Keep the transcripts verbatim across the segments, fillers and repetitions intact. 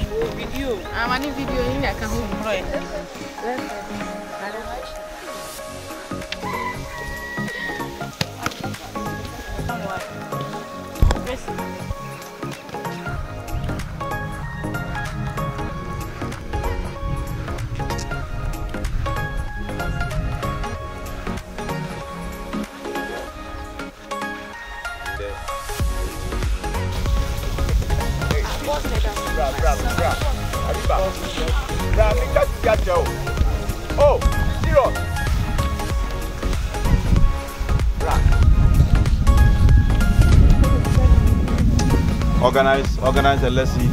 Video. I'm on video here. I can hold it. Bravo, bravo, bravo. Arriba. Bravo, mi cazzo piaccia. Oh, tiro. Bravo. Organize, organize and let's see.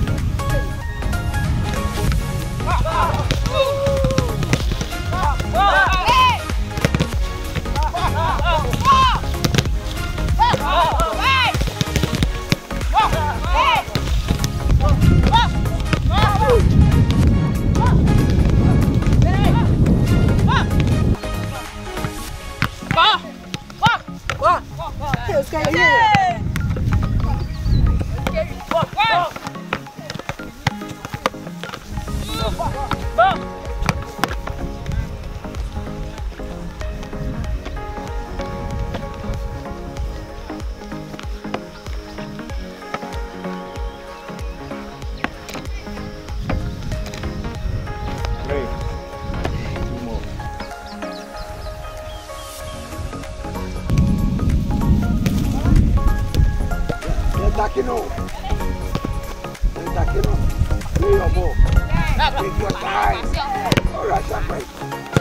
You know, play your ball. Take your time. All right,